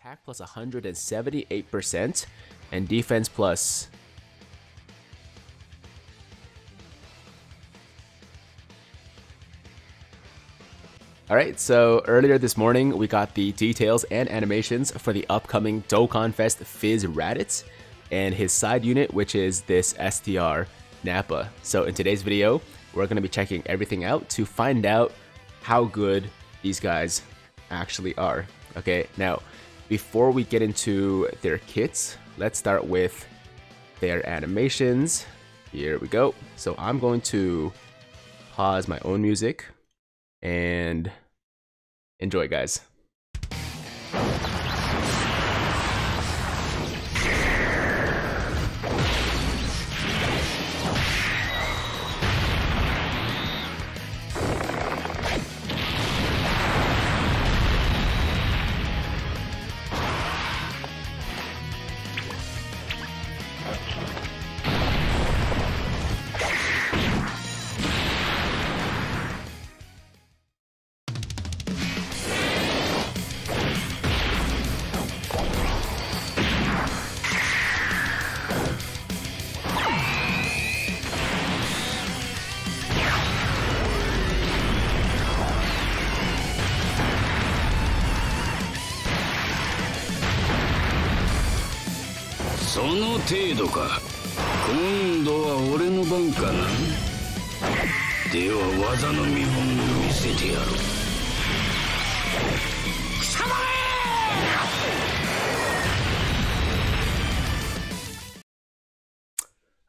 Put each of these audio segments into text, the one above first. Attack plus 178% and defense plus. Alright, so earlier this morning we got the details and animations for the upcoming Dokkan Fest Fizz Raditz and his side unit, which is this STR Nappa. So in today's video, we're going to be checking everything out to find out how good these guys actually are. Okay, now before we get into their kits, let's start with their animations. Here we go. So I'm going to pause my own music and enjoy, guys.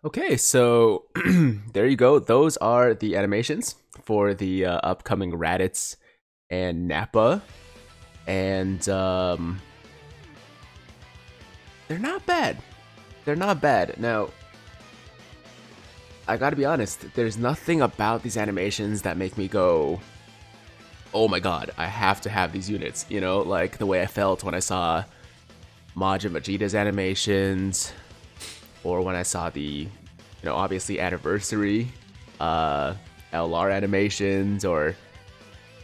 Okay, so there you go. Those are the animations for the upcoming Raditz and Nappa, and they're not bad. They're not bad. Now, I gotta be honest, there's nothing about these animations that make me go, oh my god, I have to have these units, you know? Like the way I felt when I saw Majin Vegeta's animations, or when I saw the, you know, obviously anniversary LR animations, or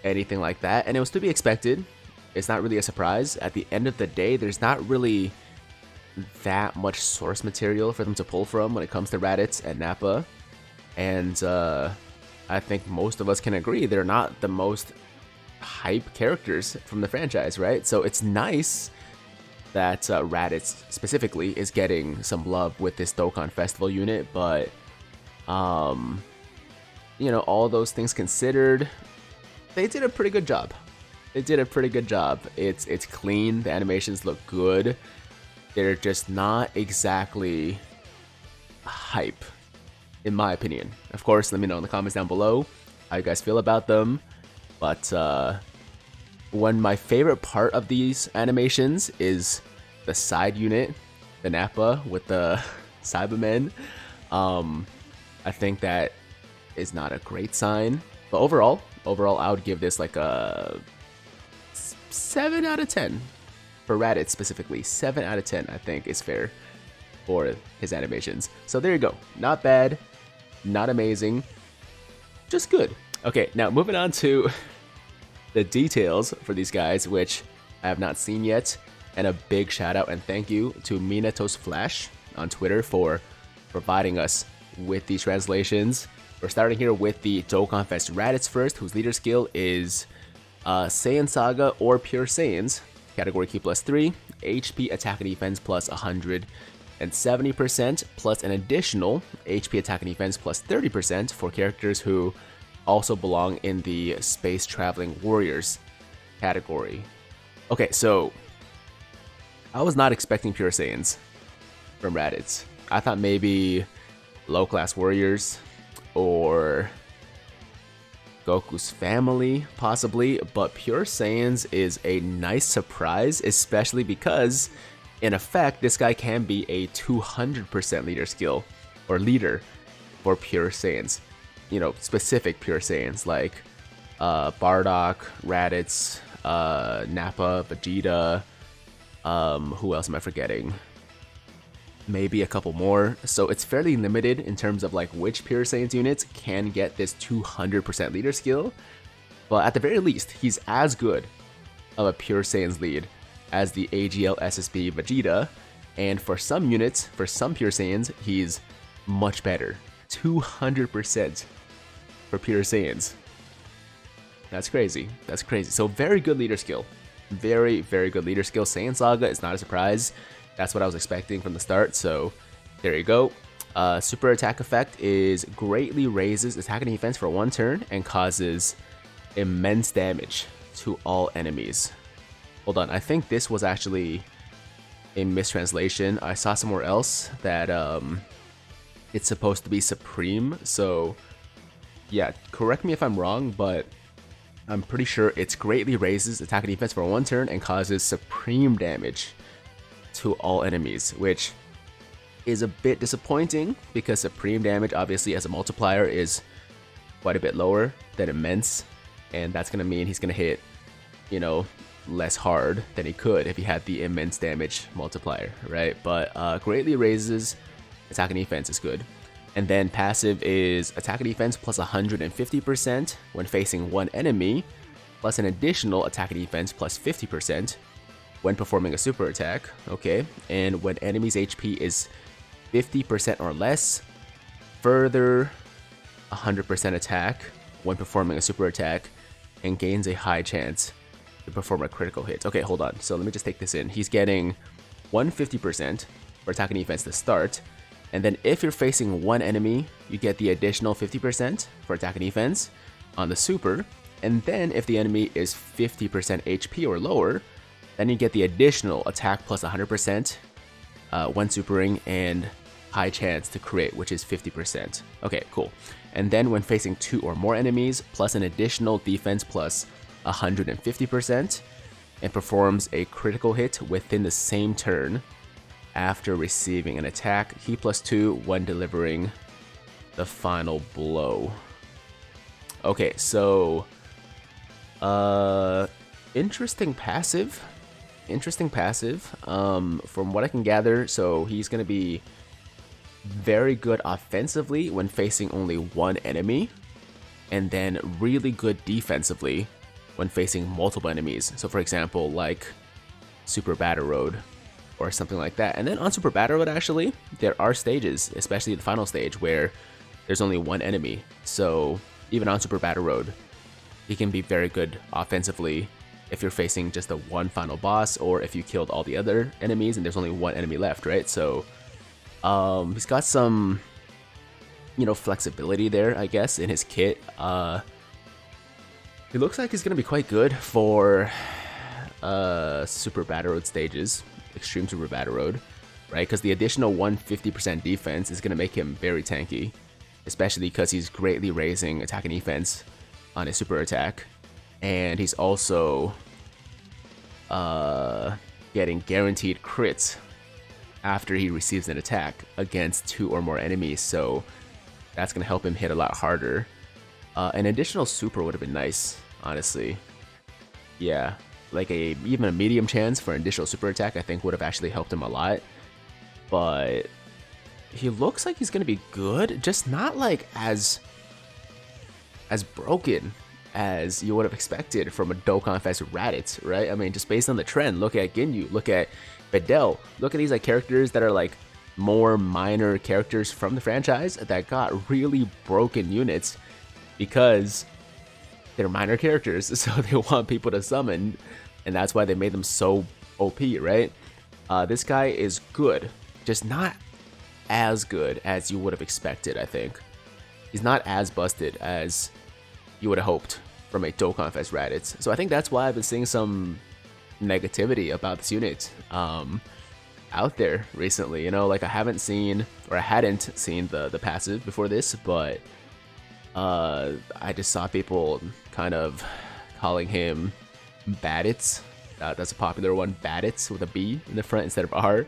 anything like that. And it was to be expected. It's not really a surprise. At the end of the day, there's not really that much source material for them to pull from when it comes to Raditz and Nappa, and I think most of us can agree they're not the most hype characters from the franchise, right? So it's nice that Raditz specifically is getting some love with this Dokkan Festival unit, but you know, all those things considered, they did a pretty good job. They did a pretty good job. It's clean. The animations look good. They're just not exactly hype, in my opinion. Of course, let me know in the comments down below how you guys feel about them. But one of my favorite part of these animations is the side unit, the Nappa with the Cybermen. I think that is not a great sign. But overall, I would give this like a 7 out of 10. For Raditz specifically, 7 out of 10 I think is fair for his animations. So there you go. Not bad, not amazing, just good. Okay, now moving on to the details for these guys, which I have not seen yet. And a big shout out and thank you to Minatos Flash on Twitter for providing us with these translations. We're starting here with the Dokkan Fest Raditz first, whose leader skill is Saiyan Saga or Pure Saiyans. Category key plus 3, HP attack and defense plus 170%, plus an additional HP attack and defense plus 30% for characters who also belong in the Space Traveling Warriors category. Okay, so I was not expecting Pure Saiyans from Raditz. I thought maybe Low Class Warriors or Goku's Family, possibly, but Pure Saiyans is a nice surprise, especially because, in effect, this guy can be a 200% leader skill, or leader, for Pure Saiyans. You know, specific Pure Saiyans, like Bardock, Raditz, Nappa, Vegeta, who else am I forgetting? Maybe a couple more. So it's fairly limited in terms of like which Pure Saiyans units can get this 200% leader skill, but at the very least, he's as good of a Pure Saiyans lead as the AGL SSB Vegeta, and for some units, for some Pure Saiyans, he's much better. 200% for Pure Saiyans. That's crazy. That's crazy. So very good leader skill. Very, very good leader skill. Saiyan Saga is not a surprise. That's what I was expecting from the start, so there you go. Super attack effect is greatly raises attack and defense for one turn and causes immense damage to all enemies. Hold on, I think this was actually a mistranslation. I saw somewhere else that it's supposed to be supreme, so yeah, correct me if I'm wrong, but I'm pretty sure it's greatly raises attack and defense for one turn and causes supreme damage to all enemies, which is a bit disappointing because supreme damage obviously as a multiplier is quite a bit lower than immense, and that's going to mean he's going to hit, you know, less hard than he could if he had the immense damage multiplier, right? But greatly raises attack and defense is good. And then passive is attack and defense plus 150% when facing one enemy, plus an additional attack and defense plus 50% when performing a super attack, okay? And when enemy's HP is 50% or less, further 100% attack when performing a super attack, and gains a high chance to perform a critical hit. Okay, hold on. So let me just take this in. He's getting 150% for attack and defense to start, and then if you're facing one enemy, you get the additional 50% for attack and defense on the super, and then if the enemy is 50% HP or lower, then you get the additional attack plus 100% when supering and high chance to crit, which is 50%. Okay, cool. And then when facing two or more enemies, plus an additional defense plus 150% and performs a critical hit within the same turn after receiving an attack, he plus 2 when delivering the final blow. Okay, so interesting passive. Interesting passive, from what I can gather. So he's going to be very good offensively when facing only one enemy, and then really good defensively when facing multiple enemies. So for example, like Super Battle Road or something like that. And then on Super Battle Road, actually, there are stages, especially the final stage, where there's only one enemy. So even on Super Battle Road, he can be very good offensively if you're facing just the one final boss, or if you killed all the other enemies and there's only one enemy left, right? So he's got some, you know, flexibility there, I guess, in his kit. He looks like he's going to be quite good for Super Battle Road stages, Extreme Super Battle Road, right? Because the additional 150% defense is going to make him very tanky, especially because he's greatly raising attack and defense on his super attack. And he's also getting guaranteed crits after he receives an attack against two or more enemies, so that's going to help him hit a lot harder. An additional super would have been nice, honestly. Yeah, like even a medium chance for an additional super attack I think would have actually helped him a lot. But he looks like he's going to be good, just not like as broken as you would have expected from a Dokkan Fest Raditz, right? I mean, just based on the trend, look at Ginyu, look at Bedell, look at these like characters that are like more minor characters from the franchise that got really broken units because they're minor characters, so they want people to summon, and that's why they made them so OP, right? This guy is good, just not as good as you would have expected, I think. He's not as busted as you would have hoped from a Dokkan Fest Raditz. So I think that's why I've been seeing some negativity about this unit out there recently. You know, like I haven't seen, or I hadn't seen the passive before this, but I just saw people kind of calling him Baditz. That's a popular one, Baditz, with a B in the front instead of R.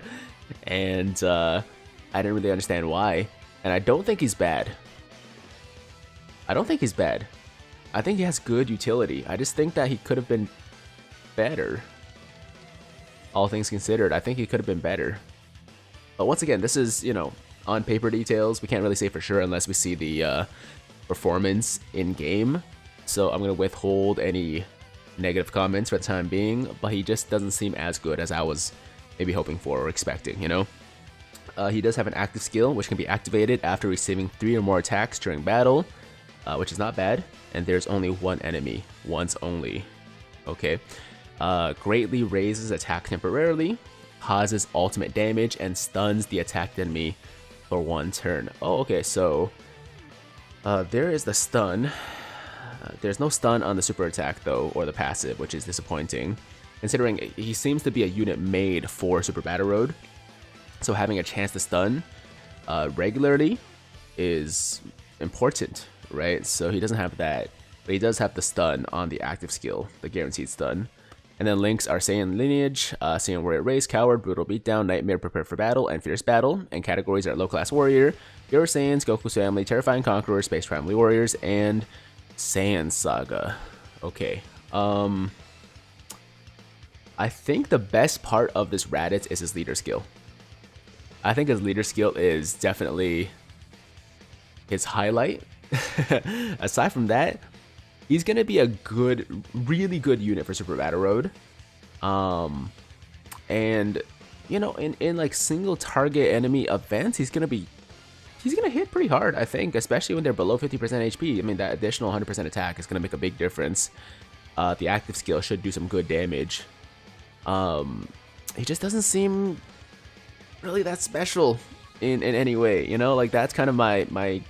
And I didn't really understand why. And I don't think he's bad. I don't think he's bad. I think he has good utility. I just think that he could have been better. All things considered, I think he could have been better. But once again, this is, you know, on paper details. We can't really say for sure unless we see the performance in game. So I'm going to withhold any negative comments for the time being, but he just doesn't seem as good as I was maybe hoping for or expecting, you know? He does have an active skill, which can be activated after receiving 3 or more attacks during battle, which is not bad, and there's only one enemy, once only. Okay. Greatly raises attack temporarily, causes ultimate damage, and stuns the attacked enemy for 1 turn. Oh, okay, so there is the stun. There's no stun on the super attack, though, or the passive, which is disappointing, considering he seems to be a unit made for Super Battle Road, so having a chance to stun regularly is important, right? So he doesn't have that, but he does have the stun on the active skill, the guaranteed stun. And then links are Saiyan Lineage, Saiyan Warrior Race, Coward, Brutal Beatdown, Nightmare, Prepare for Battle, and Fierce Battle. And categories are Low Class Warrior, Pure Saiyans, Goku's Family, Terrifying Conqueror, Space Traveling Warriors, and Saiyan Saga. Okay. I think the best part of this Raditz is his leader skill. I think his leader skill is definitely his highlight. Aside from that, he's going to be a good, really good unit for Super Battle Road. And, you know, in like single target enemy events, he's going to hit pretty hard, I think, especially when they're below 50% HP. I mean, that additional 100% attack is going to make a big difference. The active skill should do some good damage. He just doesn't seem really that special in any way, you know? Like, that's kind of my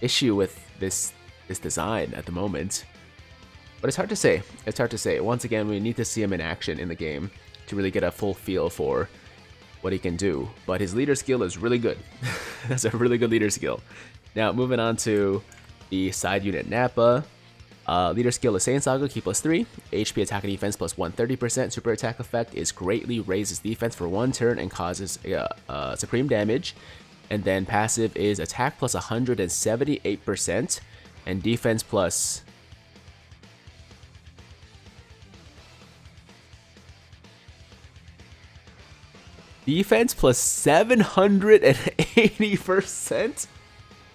issue with this design at the moment, but it's hard to say. It's hard to say. Once again, we need to see him in action in the game to really get a full feel for what he can do, but his leader skill is really good. That's a really good leader skill. Now, moving on to the side unit Nappa. Leader skill is Saiyan Saga, key plus 3, HP attack and defense plus 130%, super attack effect is greatly raises defense for 1 turn and causes supreme damage, and then passive is attack plus 178%, and defense plus 780%?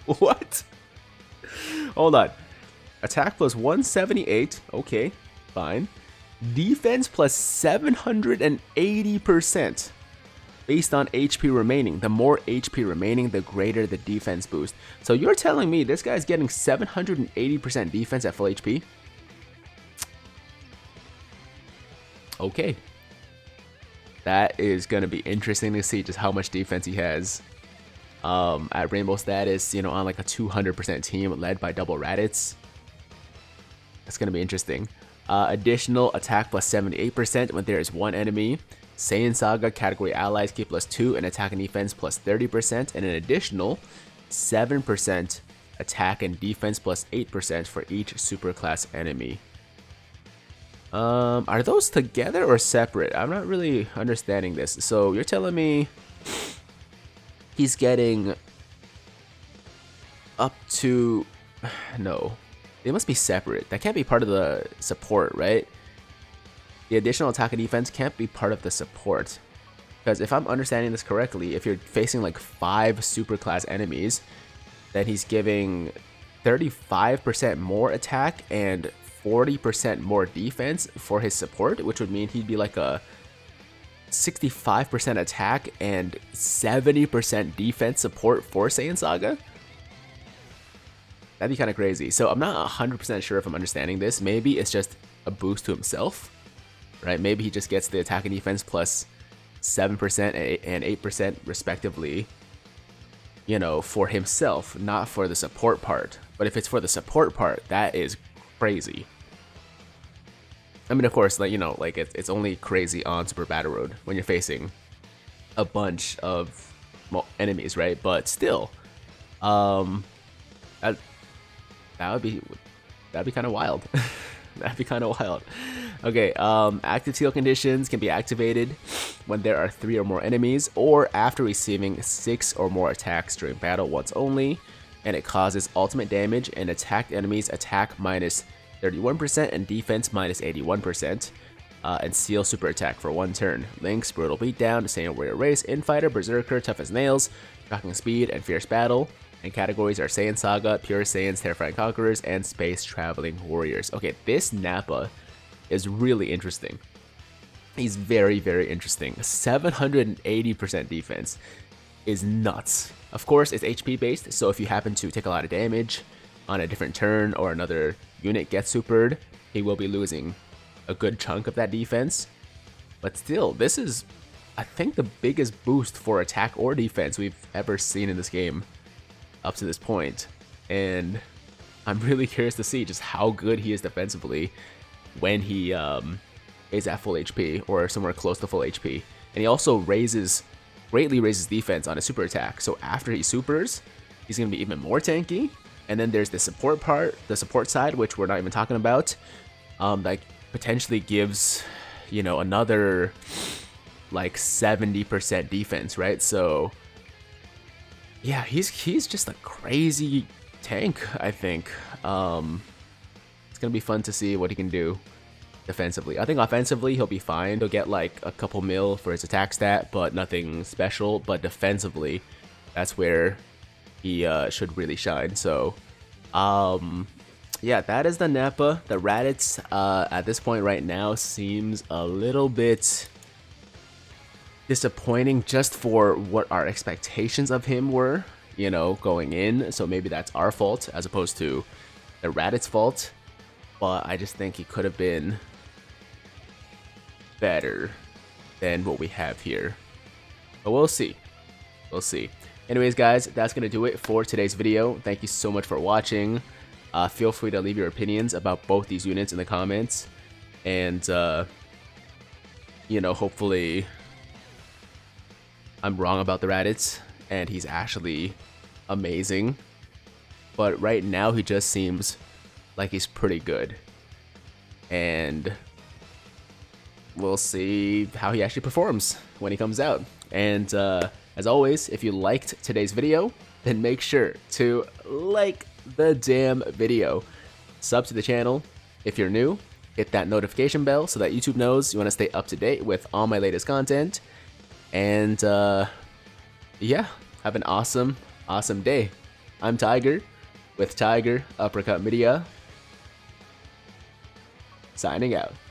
What? Hold on. Attack plus 178, okay, fine. Defense plus 780%. Based on HP remaining. The more HP remaining, the greater the defense boost. So you're telling me this guy's getting 780% defense at full HP? Okay. That is going to be interesting to see just how much defense he has. At Rainbow Status, you know, on like a 200% team led by Double Raditz. That's going to be interesting. Additional attack plus 78% when there is one enemy. Saiyan Saga, category allies, key plus 2, and attack and defense plus 30%, and an additional 7% attack and defense plus 8% for each super class enemy. Are those together or separate? I'm not really understanding this. So you're telling me he's getting up to... No. They must be separate. That can't be part of the support, right? The additional attack and defense can't be part of the support. Because if I'm understanding this correctly, if you're facing like 5 super class enemies, then he's giving 35% more attack and 40% more defense for his support, which would mean he'd be like a 65% attack and 70% defense support for Saiyan Saga. That'd be kind of crazy. So I'm not 100% sure if I'm understanding this. Maybe it's just a boost to himself, right? Maybe he just gets the attack and defense plus 7% and 8% respectively, you know, for himself, not for the support part. But if it's for the support part, that is crazy. I mean, of course, like, you know, like it's only crazy on Super Battle Road when you're facing a bunch of enemies, right? But still, That'd be kind of wild. That'd be kind of wild. Okay, active skill conditions can be activated when there are 3 or more enemies, or after receiving 6 or more attacks during battle once only, and it causes ultimate damage and attacked enemies attack minus 31% and defense minus 81%, and seal super attack for 1 turn. Links, Brutal Beatdown, Saiyan Warrior Race, Infighter, Berserker, Tough as Nails, Shocking Speed, and Fierce Battle. and categories are Saiyan Saga, Pure Saiyans, Terrifying Conquerors, and Space Traveling Warriors. Okay, this Nappa is really interesting. He's very, very interesting. 780% defense is nuts. Of course, it's HP based, so if you happen to take a lot of damage on a different turn or another unit gets supered, he will be losing a good chunk of that defense. But still, this is, I think, the biggest boost for attack or defense we've ever seen in this game up to this point. And I'm really curious to see just how good he is defensively when he is at full HP or somewhere close to full HP. And he also greatly raises defense on a super attack. So after he supers, he's going to be even more tanky. And then there's the support part, the support side, which we're not even talking about, that potentially gives, you know, another like 70% defense, right? So yeah, he's just a crazy tank, I think. It's going to be fun to see what he can do defensively. I think offensively he'll be fine. He'll get like a couple mil for his attack stat, but nothing special. But defensively, that's where he should really shine. So yeah, that is the Nappa. The Raditz at this point right now seems a little bit disappointing just for what our expectations of him were, you know, going in. So maybe that's our fault as opposed to the Raditz fault. But I just think he could have been better than what we have here. But we'll see. We'll see. Anyways, guys, that's going to do it for today's video. Thank you so much for watching. Feel free to leave your opinions about both these units in the comments. And, you know, hopefully I'm wrong about the Raditz, and he's actually amazing. But right now, he just seems like he's pretty good. And we'll see how he actually performs when he comes out. And as always, if you liked today's video, then make sure to like the damn video. Sub to the channel if you're new. Hit that notification bell so that YouTube knows you want to stay up to date with all my latest content. And yeah, have an awesome, awesome day. I'm Tiger with Tiger Uppercut Media, signing out.